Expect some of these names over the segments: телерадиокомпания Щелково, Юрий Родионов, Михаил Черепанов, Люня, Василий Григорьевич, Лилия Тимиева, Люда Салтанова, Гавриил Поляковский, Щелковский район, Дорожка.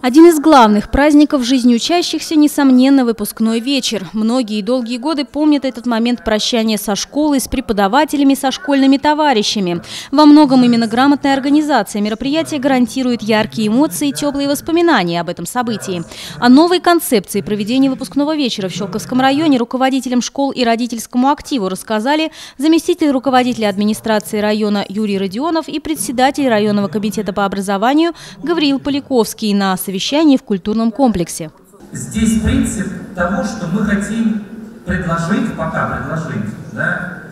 Один из главных праздников в жизни учащихся, несомненно, выпускной вечер. Многие долгие годы помнят этот момент прощания со школой, с преподавателями, со школьными товарищами. Во многом именно грамотная организация мероприятия гарантирует яркие эмоции и теплые воспоминания об этом событии. О новой концепции проведения выпускного вечера в Щелковском районе руководителям школ и родительскому активу рассказали заместитель руководителя администрации района Юрий Родионов и председатель районного комитета по образованию Гавриил Поляковский на совещании в культурном комплексе. Здесь принцип того, что мы хотим предложить,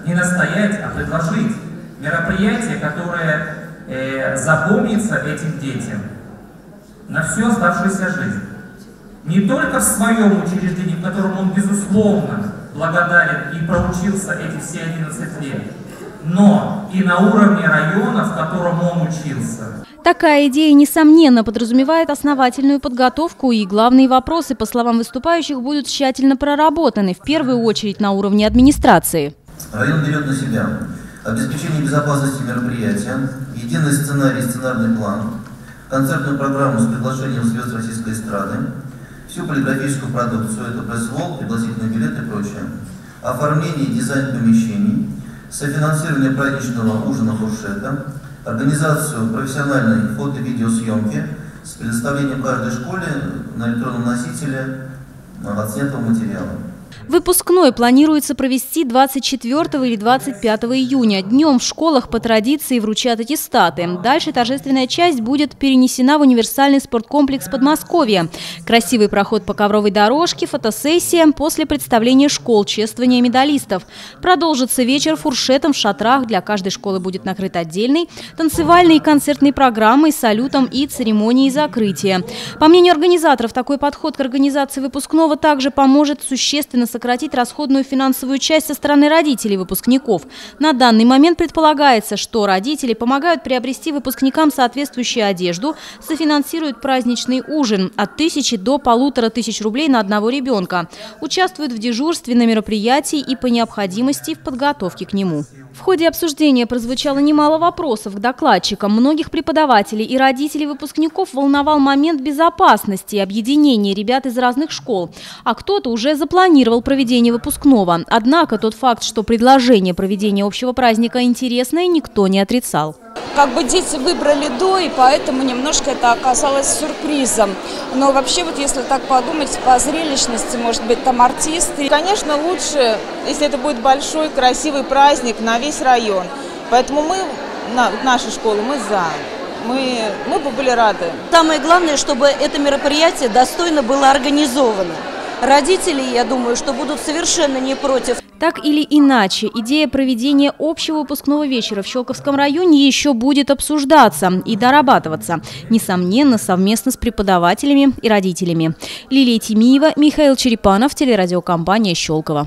не настоять, а предложить мероприятие, которое запомнится этим детям на всю оставшуюся жизнь. Не только в своем учреждении, в котором он, безусловно, благодарен и проучился эти все 11 лет, но и на уровне района, в котором он учился. Такая идея, несомненно, подразумевает основательную подготовку, и главные вопросы, по словам выступающих, будут тщательно проработаны, в первую очередь на уровне администрации. Район берет на себя обеспечение безопасности мероприятия, единый сценарий, сценарный план, концертную программу с приглашением звезд российской эстрады, всю полиграфическую продукцию, это пресс-волк, пригласительные билеты и прочее, оформление и дизайн помещений, софинансирование праздничного ужина-фуршета, организацию профессиональной фото-видеосъемки с предоставлением каждой школе на электронном носителе отснятого материала. Выпускной планируется провести 24 или 25 июня. Днем в школах по традиции вручат аттестаты. Дальше торжественная часть будет перенесена в универсальный спорткомплекс Подмосковья. Красивый проход по ковровой дорожке, фотосессия после представления школ, чествование медалистов. Продолжится вечер фуршетом в шатрах. Для каждой школы будет накрыт отдельный, танцевальной и концертной программой, салютом и церемонией закрытия. По мнению организаторов, такой подход к организации выпускного также поможет существенно сократить расходную финансовую часть со стороны родителей выпускников. На данный момент предполагается, что родители помогают приобрести выпускникам соответствующую одежду, софинансируют праздничный ужин от 1000 до 1500 рублей на одного ребенка, участвуют в дежурстве на мероприятии и по необходимости в подготовке к нему. В ходе обсуждения прозвучало немало вопросов к докладчикам. Многих преподавателей и родителей выпускников волновал момент безопасности и объединения ребят из разных школ, а кто-то уже запланировал проведение выпускного. Однако тот факт, что предложение проведения общего праздника интересное, никто не отрицал. Как бы дети выбрали до, и поэтому немножко это оказалось сюрпризом. Но вообще, вот если так подумать, по зрелищности, может быть, там артисты. Конечно, лучше, если это будет большой, красивый праздник на весь район. Поэтому мы, наша школа, мы за. Мы бы были рады. Самое главное, чтобы это мероприятие достойно было организовано. Родители, я думаю, что будут совершенно не против. Так или иначе, идея проведения общего выпускного вечера в Щелковском районе еще будет обсуждаться и дорабатываться, несомненно, совместно с преподавателями и родителями. Лилия Тимиева, Михаил Черепанов, телерадиокомпания «Щелково».